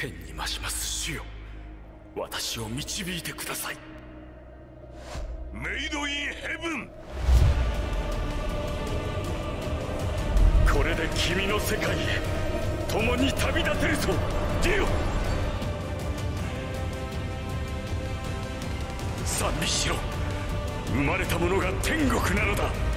天に増します主よ、私を導いてください。メイドインヘブン、これで君の世界へ共に旅立てるぞディオ。賛美しろ、生まれた者が天国なのだ。